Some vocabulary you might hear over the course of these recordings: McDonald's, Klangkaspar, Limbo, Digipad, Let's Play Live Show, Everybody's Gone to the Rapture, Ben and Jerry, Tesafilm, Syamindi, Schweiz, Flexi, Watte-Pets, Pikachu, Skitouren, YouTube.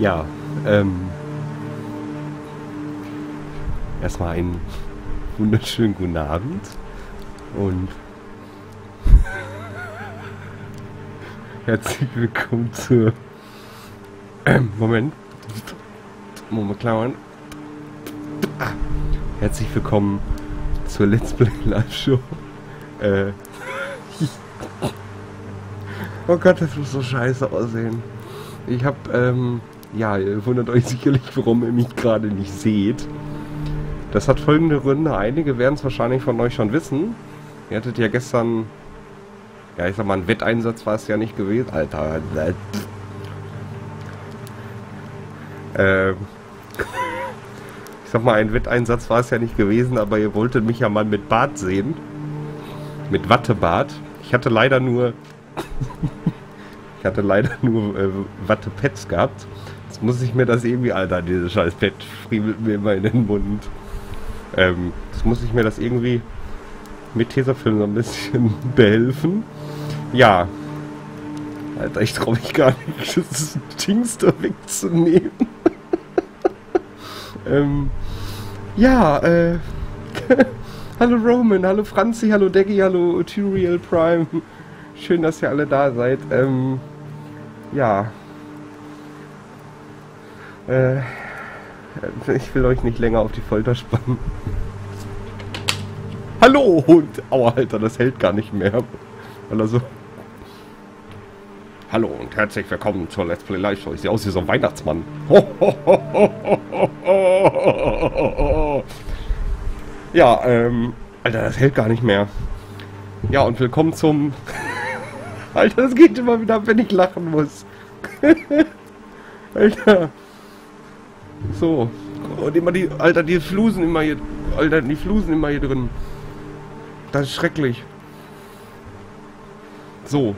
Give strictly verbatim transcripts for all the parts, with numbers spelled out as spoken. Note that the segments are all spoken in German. Ja, ähm... erstmal einen wunderschönen guten Abend und herzlich willkommen zur... Ähm, Moment. Moment, Moment. Ah. Herzlich willkommen zur Let's Play Live Show. Äh... Oh Gott, das muss so scheiße aussehen. Ich hab, ähm... ja, ihr wundert euch sicherlich, warum ihr mich gerade nicht seht. Das hat folgende Gründe. Einige werden es wahrscheinlich von euch schon wissen. Ihr hattet ja gestern... Ja, ich sag mal, ein Wetteinsatz war es ja nicht gewesen. Alter. Ähm... Ich sag mal, ein Wetteinsatz war es ja nicht gewesen, aber ihr wolltet mich ja mal mit Bart sehen. Mit Wattebart. Ich hatte leider nur... ich hatte leider nur äh, Watte-Pets gehabt. Jetzt muss ich mir das irgendwie... Alter, dieses scheiß Pet friemelt mir immer in den Mund. Ähm, jetzt muss ich mir das irgendwie mit Tesafilm so ein bisschen behelfen. Ja. Alter, ich trau mich gar nicht, das Dings da wegzunehmen. ähm, ja, äh... hallo Roman, hallo Franzi, hallo Deggy, hallo Turiel Prime. Schön, dass ihr alle da seid. Ähm, ja. Äh, ich will euch nicht länger auf die Folter spannen. Hallo Hund! Aua, Alter, das hält gar nicht mehr. Oder so. Hallo und herzlich willkommen zur Let's Play Live Show. Ich sehe aus wie so ein Weihnachtsmann. Ho, ho, ho, ho, ho, ho, ho. Ja, ähm, Alter, das hält gar nicht mehr. Ja, und willkommen zum... Alter, das geht immer wieder ab, wenn ich lachen muss. Alter. So. Und immer die... Alter, die Flusen immer hier... Alter, die Flusen immer hier drin. Das ist schrecklich. So.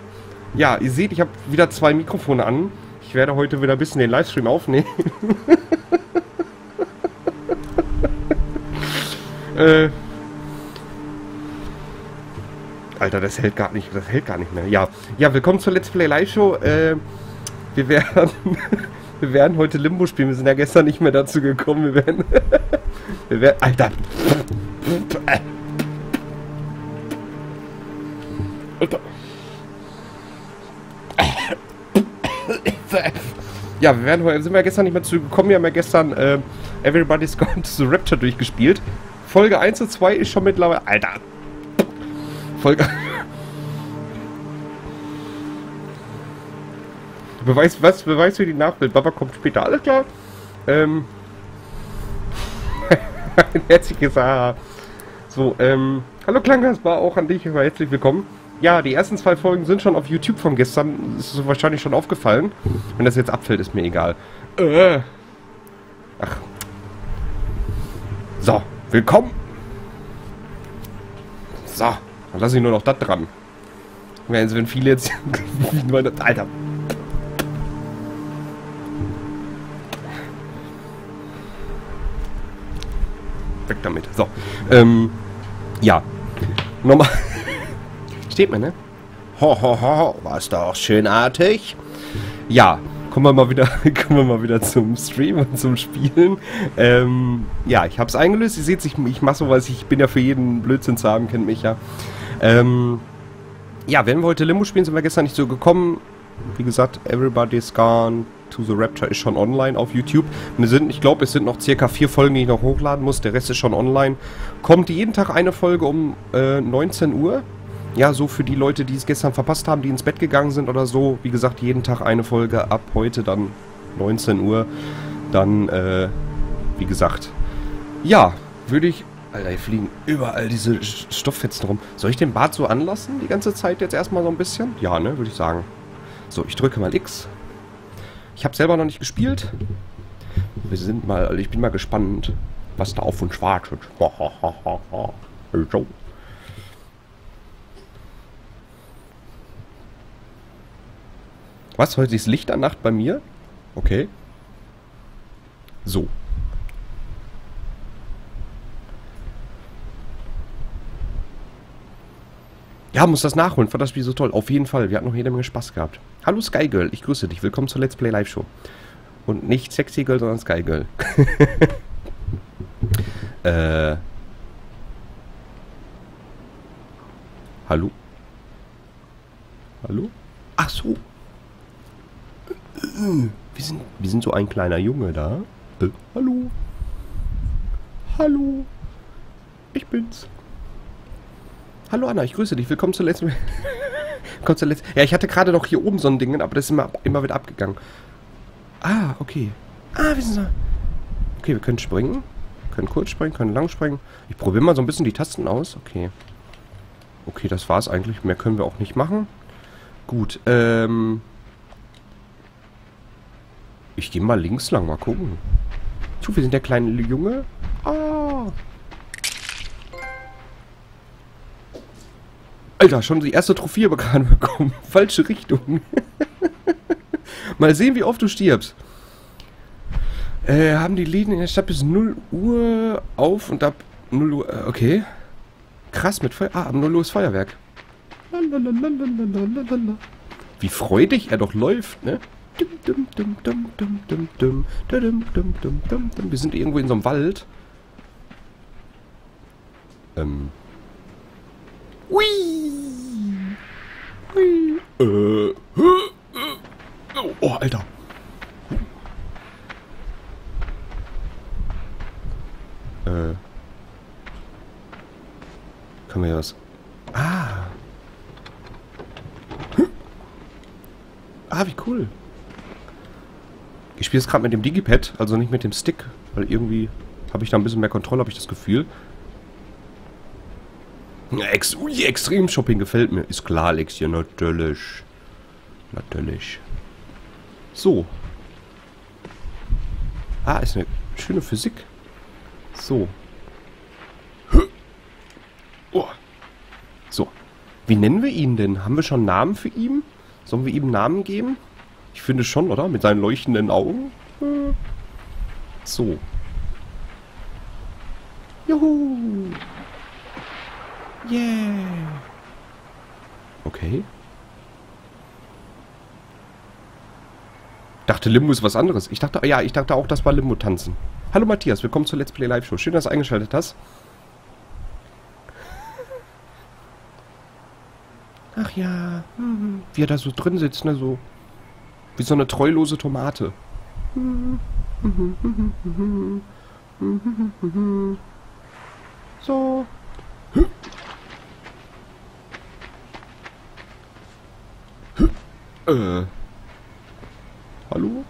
Ja, ihr seht, ich habe wieder zwei Mikrofone an. Ich werde heute wieder ein bisschen den Livestream aufnehmen. äh... Alter, das hält gar nicht, das hält gar nicht mehr. Ja, ja, willkommen zur Let's Play Live Show. Äh, wir werden, wir werden heute Limbo spielen. Wir sind ja gestern nicht mehr dazu gekommen. Wir werden, wir werden, Alter, Alter. Ja, wir werden heute, sind wir gestern nicht mehr dazu gekommen. Wir haben ja gestern äh, Everybody's Gone to the Rapture durchgespielt. Folge eins und zwei ist schon mittlerweile, Alter. Folge. Beweis, was? Beweis für die Nachbild. Baba kommt später. Alles klar. Ähm. Ein herzliches Haar. So, ähm. Hallo Klangkaspar, auch an dich. Herzlich willkommen. Ja, die ersten zwei Folgen sind schon auf YouTube von gestern. Das ist wahrscheinlich schon aufgefallen. Wenn das jetzt abfällt, ist mir egal. Äh. Ach. So, willkommen. So. Dann lasse ich nur noch das dran. Also wenn viele jetzt... Alter. Weg damit. So. Ähm. Ja. Nochmal. Steht man, ne? Ho, ho, ho. War's doch schönartig. Ja. Kommen wir mal wieder, kommen wir mal wieder zum Stream und zum Spielen. Ähm. Ja, ich hab's eingelöst. Ihr seht, ich, ich mach sowas. Ich bin ja für jeden Blödsinn zu haben. Kennt mich ja. Ähm, ja, wenn wir heute Limbo spielen, sind wir gestern nicht so gekommen. Wie gesagt, Everybody's Gone to the Rapture ist schon online auf YouTube. Wir sind, ich glaube, es sind noch circa vier Folgen, die ich noch hochladen muss. Der Rest ist schon online. Kommt jeden Tag eine Folge um äh, neunzehn Uhr. Ja, so für die Leute, die es gestern verpasst haben, die ins Bett gegangen sind oder so. Wie gesagt, jeden Tag eine Folge ab heute dann neunzehn Uhr. Dann, äh, wie gesagt, ja, würde ich... Alter, hier fliegen überall diese Stofffetzen rum. Soll ich den Bart so anlassen die ganze Zeit jetzt erstmal so ein bisschen? Ja, ne, würde ich sagen. So, ich drücke mal X. Ich habe selber noch nicht gespielt. Wir sind mal, also ich bin mal gespannt, was da auf uns wartet. Was, heute ist Licht an Nacht bei mir? Okay. So. Ja, muss das nachholen. Fand das Spiel so toll. Auf jeden Fall. Wir hatten noch jede Menge Spaß gehabt. Hallo Skygirl, ich grüße dich. Willkommen zur Let's Play Live Show. Und nicht Sexy Girl, sondern Skygirl. äh. Hallo? Hallo? Ach so. Wir sind, wir sind so ein kleiner Junge da. Äh, hallo? Hallo? Ich bin's. Hallo Anna, ich grüße dich. Willkommen zur letzten... zur letzten ja, ich hatte gerade noch hier oben so ein Ding, aber das ist immer, immer wieder abgegangen. Ah, okay. Ah, wir sind so... Okay, wir können springen. Können kurz springen, können lang springen. Ich probiere mal so ein bisschen die Tasten aus. Okay. Okay, das war's eigentlich. Mehr können wir auch nicht machen. Gut, ähm... ich gehe mal links lang, mal gucken. Zu, wir sind der kleine Junge. Ah. Alter, schon die erste Trophäe bekannt bekommen. Falsche Richtung. Mal sehen, wie oft du stirbst. Äh, haben die Läden in der Stadt bis null Uhr auf und ab null Uhr... Äh, okay. Krass, mit Feuer... Ah, ab null Uhr ist Feuerwerk. Wie freudig er doch läuft, ne? Wir sind irgendwo in so einem Wald. Ähm. Ui! Ui! Äh. Oh, Alter. Äh. Können wir hier was... Ah! Ah, wie cool. Ich spiele es gerade mit dem Digipad, also nicht mit dem Stick, weil irgendwie habe ich da ein bisschen mehr Kontrolle, habe ich das Gefühl. Ex Ui, Extrem-Shopping gefällt mir. Ist klar, Lexi, natürlich. Natürlich. So. Ah, ist eine schöne Physik. So. Oh. So. Wie nennen wir ihn denn? Haben wir schon einen Namen für ihn? Sollen wir ihm einen Namen geben? Ich finde schon, oder? Mit seinen leuchtenden Augen. So. Juhu. Yeah. Okay. Dachte, Limbo ist was anderes. Ich dachte, ja, ich dachte auch, das war Limbo tanzen. Hallo Matthias, willkommen zur Let's Play Live Show. Schön, dass du eingeschaltet hast. Ach ja. Mhm. Wie er da so drin sitzt, ne, so... Wie so eine treulose Tomate. So. Äh. Hallo?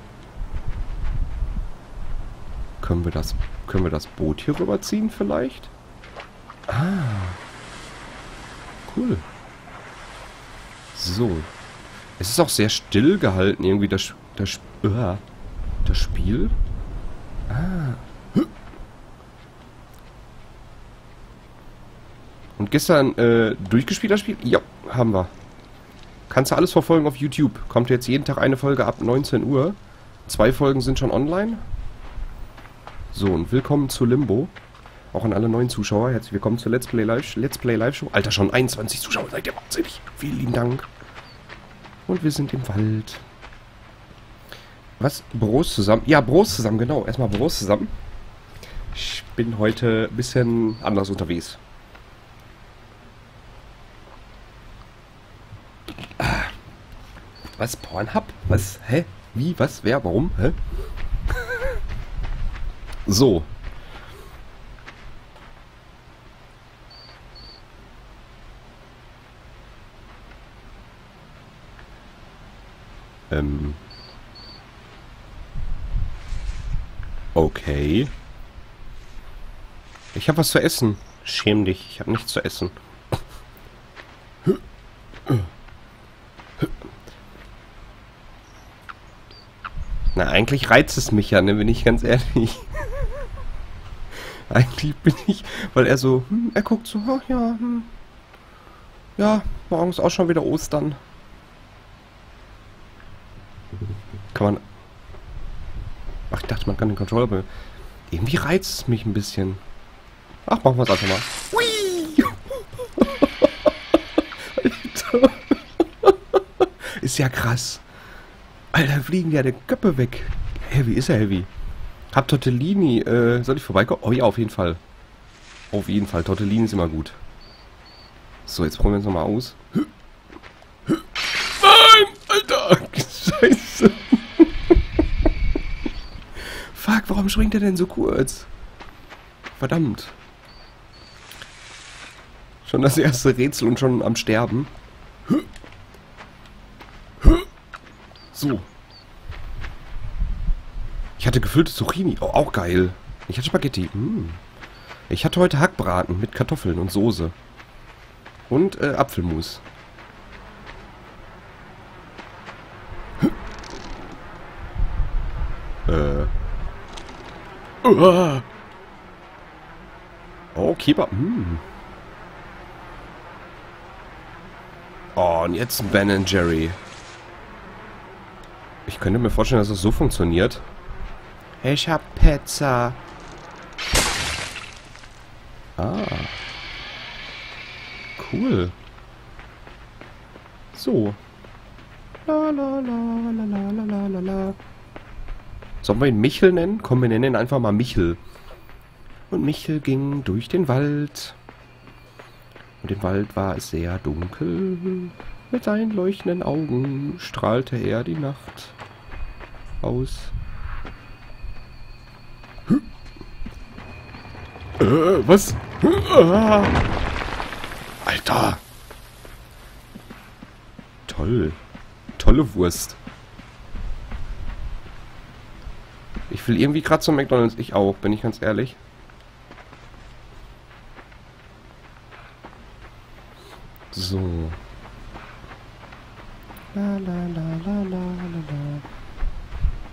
Können wir das, können wir das Boot hier rüberziehen vielleicht? Ah. Cool. So. Es ist auch sehr still gehalten, irgendwie, das, das, uh, das Spiel. Ah. Und gestern äh, durchgespielt das Spiel? Ja, haben wir. Kannst du alles verfolgen auf YouTube. Kommt jetzt jeden Tag eine Folge ab neunzehn Uhr. Zwei Folgen sind schon online. So, und willkommen zu Limbo. Auch an alle neuen Zuschauer. Herzlich willkommen zur Let's Play Live, Let's Play Live Show. Alter, schon einundzwanzig Zuschauer, seid ihr wahnsinnig. Vielen lieben Dank. Und wir sind im Wald. Was? Büros zusammen? Ja, Büros zusammen, genau. Erstmal Büros zusammen. Ich bin heute ein bisschen anders unterwegs. Ah. Was? Pornhub? Was? Hä? Wie? Was? Wer? Warum? Hä? So. Ähm. Okay. Ich habe was zu essen. Schäm dich, ich habe nichts zu essen. Na, eigentlich reizt es mich ja, ne, bin ich ganz ehrlich. Eigentlich bin ich, weil er so, hm, er guckt so, ach ja, hm. Ja, morgens auch schon wieder Ostern. Kann man... Ach, ich dachte, man kann den Controller be... Irgendwie reizt es mich ein bisschen. Ach, machen wir es einfach mal. Hui! Ist ja krass. Alter, fliegen ja die Köpfe weg. Heavy ist er heavy. Hab Tortellini. Äh, soll ich vorbeikommen? Oh ja, auf jeden Fall. Auf jeden Fall. Tortellini ist immer gut. So, jetzt probieren wir es nochmal aus. Nein! Alter! Scheiße! Fuck, warum springt er denn so kurz? Verdammt. Schon das erste Rätsel und schon am Sterben. So. Ich hatte gefüllte Zucchini. Oh, auch geil. Ich hatte Spaghetti. Hm. Ich hatte heute Hackbraten mit Kartoffeln und Soße. Und äh, Apfelmus. äh. Uah. Oh, Kebab. Hm. Oh, und jetzt ein Ben and Jerry. Ich könnte mir vorstellen, dass das so funktioniert. Ich hab Pizza. Ah. Cool. So. La, la, la, la, la, la, la, la. Sollen wir ihn Michel nennen? Komm, wir nennen ihn einfach mal Michel. Und Michel ging durch den Wald. Und im Wald war es sehr dunkel. Mit seinen leuchtenden Augen strahlte er die Nacht aus. Hm. Äh, was? Hm, ah. Alter! Toll. Tolle Wurst. Ich will irgendwie gerade zum McDonald's. Ich auch, bin ich ganz ehrlich. So. La la la la la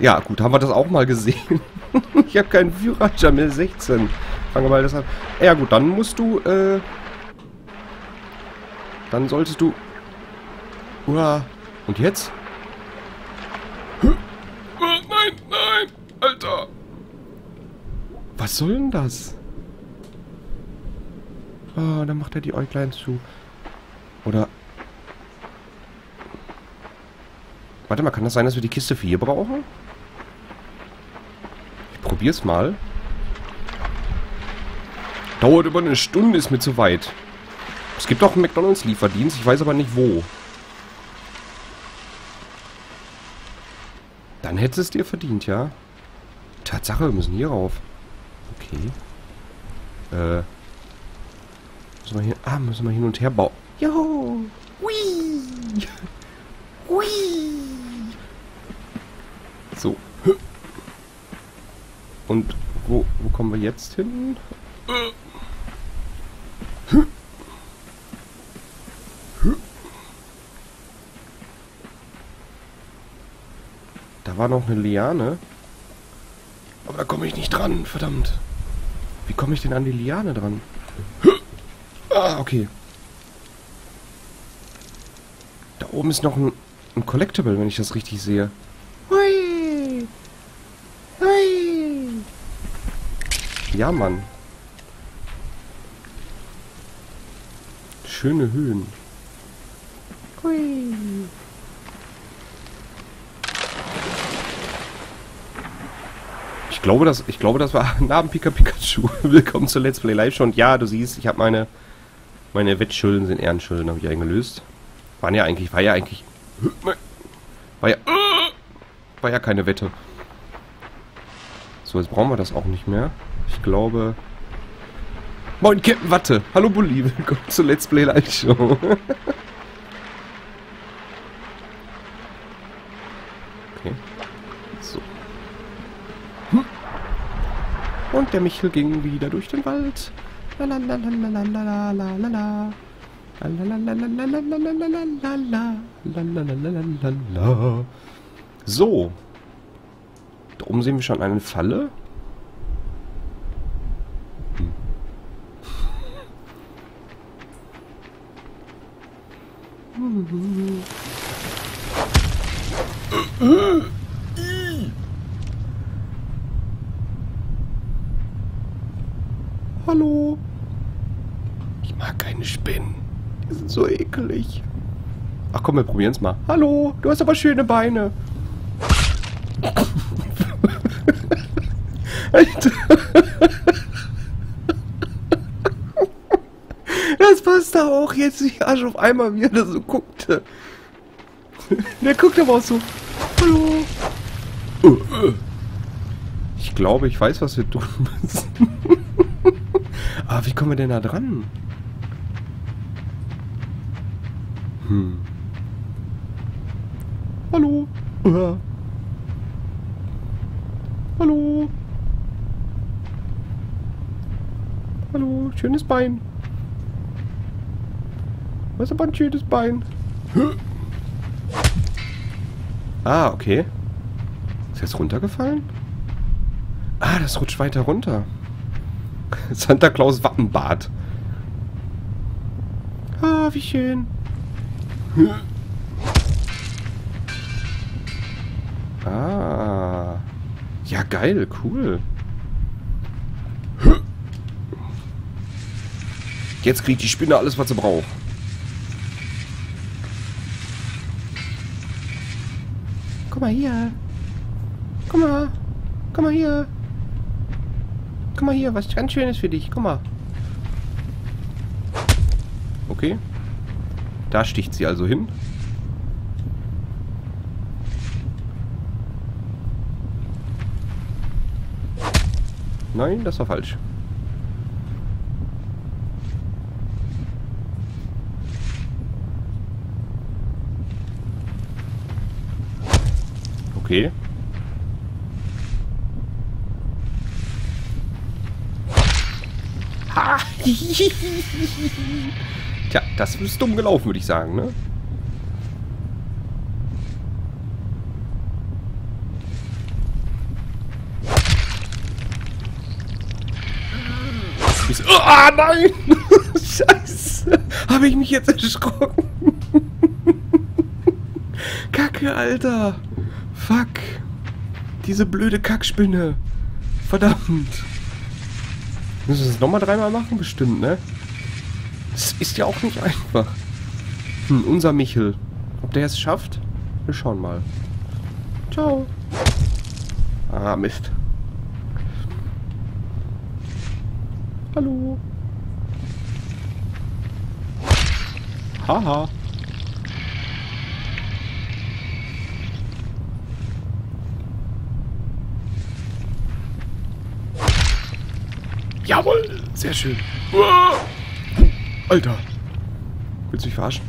Ja, gut, haben wir das auch mal gesehen. Ich habe keinen Führer, Jamil sechzehn. Fangen wir mal das an. Ja gut, dann musst du, äh... Dann solltest du... Uah. Und jetzt? Oh, nein, nein, Alter. Was soll denn das? Ah, oh, dann macht er die Äuglein zu. Oder... Warte mal, kann das sein, dass wir die Kiste vier brauchen? Ich probier's mal. Dauert über eine Stunde, ist mir zu weit. Es gibt auch einen McDonald's-Lieferdienst, ich weiß aber nicht wo. Dann hättest du es dir verdient, ja? Tatsache, wir müssen hier rauf. Okay. Äh. Müssen wir hier. Ah, müssen wir hin und her bauen. Joho! Hui! Hui! So. Und wo, wo kommen wir jetzt hin? Da war noch eine Liane. Aber da komme ich nicht dran, verdammt. Wie komme ich denn an die Liane dran? Ah, okay. Da oben ist noch ein, ein Collectible, wenn ich das richtig sehe. Ja, Mann. Schöne Höhen. Hui. Ich glaube, das, ich glaube, das war Namen Pika Pikachu. Willkommen zu Let's Play Live Show. Und ja, du siehst, ich habe meine meine Wettschulden sind Ehrenschulden, habe ich eingelöst. Waren ja eigentlich, war ja eigentlich... War ja, war ja keine Wette. So, jetzt brauchen wir das auch nicht mehr. Ich glaube... Moin, Captain Watte! Hallo, Bulli! Willkommen zur Let's Play Live Show! Okay. So. Hm. Und der Michel ging wieder durch den Wald. So. Da oben sehen wir schon eine Falle. Hm. Hallo. Ich mag keine Spinnen. Die sind so ekelig. Ach komm, wir probieren es mal. Hallo, du hast aber schöne Beine. Das passt da auch jetzt nicht Arsch auf einmal, wie er da so guckte. Der guckt aber auch so. Hallo. Ich glaube, ich weiß, was wir tun müssen. Aber wie kommen wir denn da dran? Hm. Hallo. Uh. Hallo. Hallo, schönes Bein. Was ist aber ein schönes Bein? Ah, okay. Ist das runtergefallen? Ah, das rutscht weiter runter. Santa Claus Wappenbart. Ah, wie schön. Ah. Ja, geil, cool. Jetzt kriegt die Spinne alles, was sie braucht. Guck mal hier. Guck mal. Guck mal hier. Guck mal hier, was ganz Schönes für dich. Guck mal. Okay. Da sticht sie also hin. Nein, das war falsch. Okay. Ha! Tja, das ist dumm gelaufen, würde ich sagen, ne? Ah, nein! Scheiße! Habe ich mich jetzt erschrocken? Kacke, Alter! Fuck! Diese blöde Kackspinne! Verdammt! Müssen wir das nochmal dreimal machen? Bestimmt, ne? Das ist ja auch nicht einfach. Hm, unser Michel. Ob der es schafft? Wir schauen mal. Ciao. Ah, Mist. Hallo. Haha. Jawohl. Sehr schön. Uah. Alter. Willst du mich verarschen?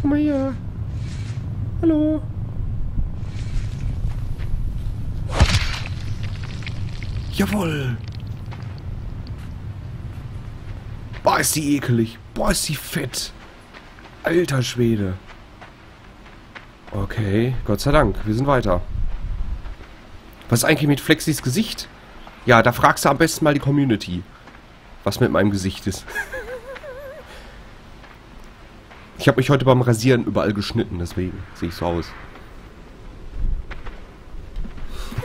Komm mal hier. Hallo. Jawohl. Boah, ist die ekelig. Boah, ist die fett. Alter Schwede. Okay, Gott sei Dank. Wir sind weiter. Was ist eigentlich mit Flexis Gesicht? Ja, da fragst du am besten mal die Community. Was mit meinem Gesicht ist. Ich habe mich heute beim Rasieren überall geschnitten, deswegen sehe ich so aus.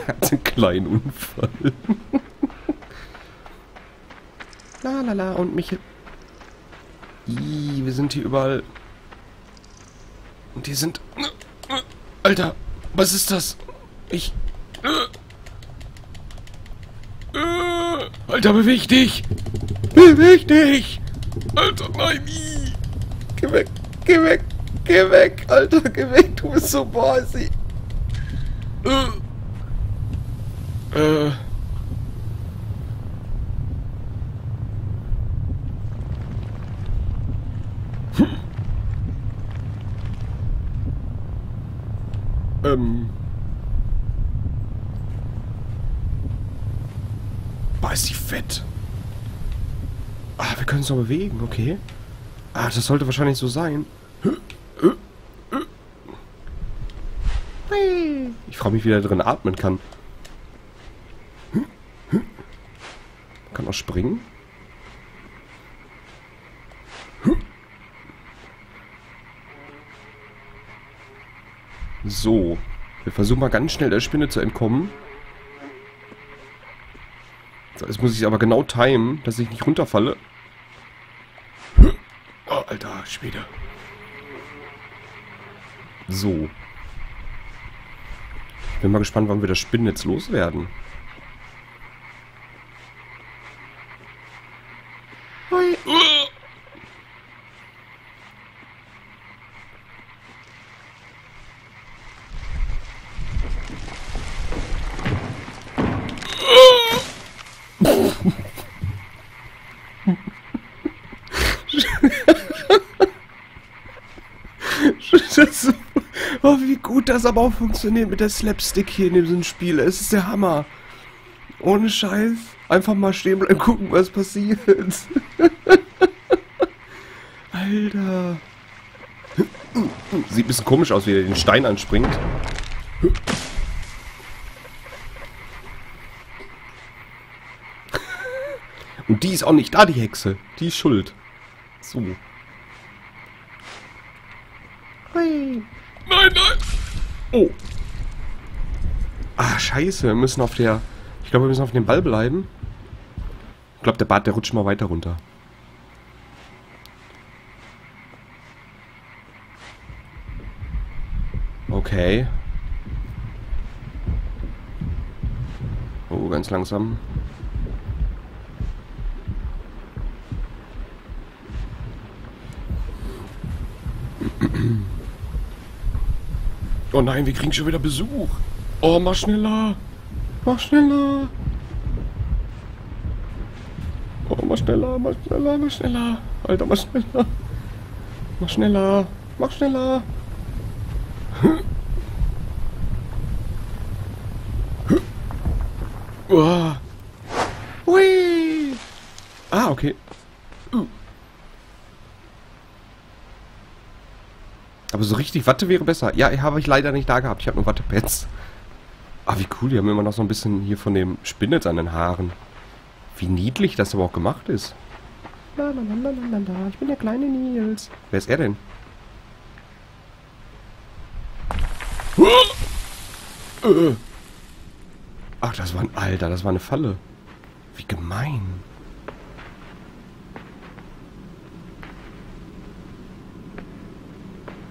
Er hat einen kleinen Unfall. La la la und Michael. Ih, wir sind hier überall. Und die sind. Alter, was ist das? Ich. Alter, beweg dich! Beweg dich! Alter, nein! Ii. Geh weg! Geh weg! Geh weg! Alter, geh weg! Du bist so bossy! Äh. Äh. Hm. Ähm. Boah, ist die fett. Ah, wir können es noch bewegen, okay. Ah, das sollte wahrscheinlich so sein. Ich frage mich, wie der drin atmen kann. Kann auch springen. So. Wir versuchen mal ganz schnell der Spinne zu entkommen. Jetzt muss ich es aber genau timen, dass ich nicht runterfalle. Oh, Alter, Schwede. So. Bin mal gespannt, wann wir das Spinnen jetzt loswerden. Hi. Das, oh, wie gut das aber auch funktioniert mit der Slapstick hier in diesem Spiel. Es ist der Hammer. Ohne Scheiß. Einfach mal stehen bleiben, gucken, was passiert. Alter. Sieht ein bisschen komisch aus, wie er den Stein anspringt. Und die ist auch nicht da, die Hexe. Die ist schuld. So. Nein, nein! Oh! Ah, scheiße, wir müssen auf der... Ich glaube, wir müssen auf dem Ball bleiben. Ich glaube, der Bart, der rutscht mal weiter runter. Okay. Oh, ganz langsam. Oh nein, wir kriegen schon wieder Besuch. Oh, mach schneller. Mach schneller. Oh, mach schneller, mach schneller, mach schneller. Alter, mach schneller. Mach schneller, mach schneller. Oh. Hui. Ah, okay. Aber so richtig Watte wäre besser. Ja, habe ich leider nicht da gehabt. Ich habe nur Watte-Pets. Ah, wie cool. Die haben immer noch so ein bisschen hier von dem Spinnet an den Haaren. Wie niedlich das aber auch gemacht ist. La, la, la, la, la, la. Ich bin der kleine Nils. Wer ist er denn? Ach, das war ein Alter. Das war eine Falle. Wie gemein.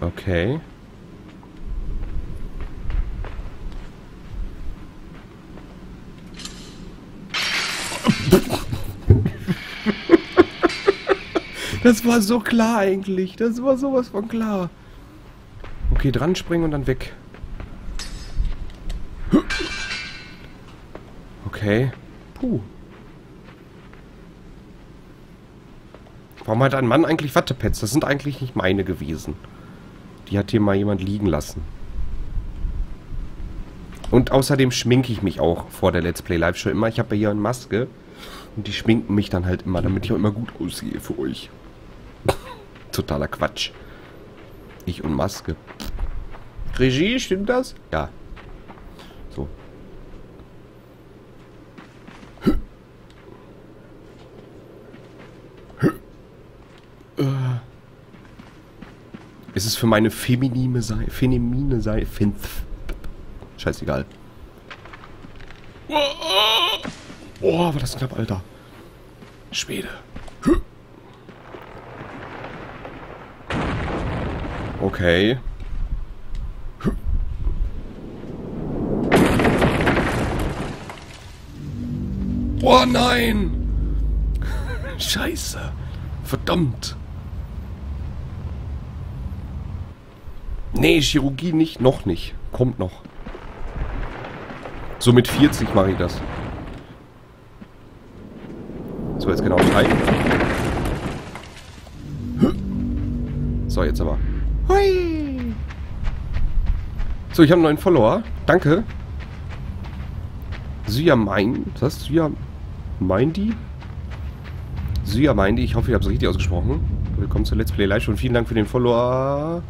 Okay. Das war so klar eigentlich. Das war sowas von klar. Okay, dran springen und dann weg. Okay. Puh. Warum hat ein Mann eigentlich Watte-Pets? Das sind eigentlich nicht meine gewesen. Die hat hier mal jemand liegen lassen. Und außerdem schminke ich mich auch vor der Let's Play Live Show immer. Ich habe ja hier eine Maske. Und die schminken mich dann halt immer, damit ich auch immer gut aussehe für euch. Totaler Quatsch. Ich und Maske. Regie, stimmt das? Ja. So. Es ist für meine feminine Seite. Feminine Seite. Scheißegal. Oh, war das knapp, Alter. Schwede. Okay. Oh nein! Scheiße. Verdammt. Nee, Chirurgie nicht, noch nicht. Kommt noch. So mit vierzig mache ich das. So, jetzt genau drei. So, jetzt aber. Hui! So, ich habe einen neuen Follower. Danke. Syamindi. Was ist das? Syamindi? Syamindi. Ich hoffe, ich habe es richtig ausgesprochen. Willkommen zur Let's Play Live Show und vielen Dank für den Follower.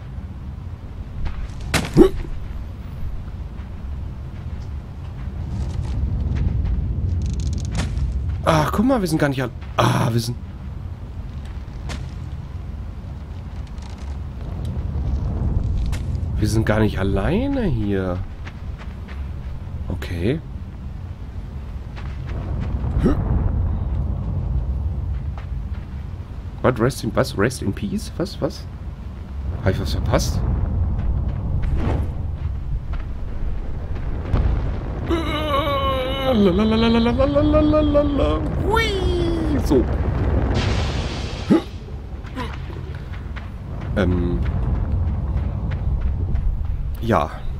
Ach, guck mal, wir sind gar nicht an... Ah, wir sind... Wir sind gar nicht alleine hier. Okay. Hm. What? Rest in... Was? Rest in Peace? Was? Was? Habe ich was verpasst? Lalalalalalalalalala. Hui. So. Hm. Ähm... Ja.